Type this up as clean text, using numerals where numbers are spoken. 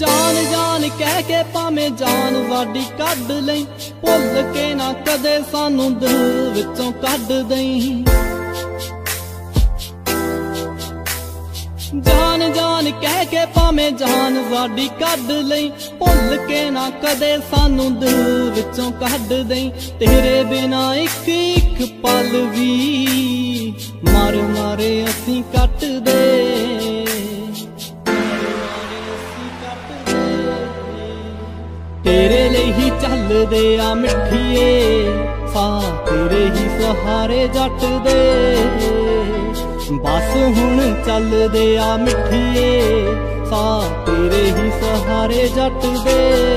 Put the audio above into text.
जान जान कह के पावे जान वाडी कढ लई, भुल के ना कदे सानू दिल विचों कढ दई। जान जान कह के पावे जान वाडी कढ लई, भुल के ना कदे सानू दिल विचों कढ दई। तेरे बिना एक एक पल भी मारे मारे असीं कट दे। तेरे लिए ही चल दे आ मिठिए, सा तेरे ही सहारे जट दे। बस हुण चल दे आ मिठिए, सा तेरे ही सहारे जट दे।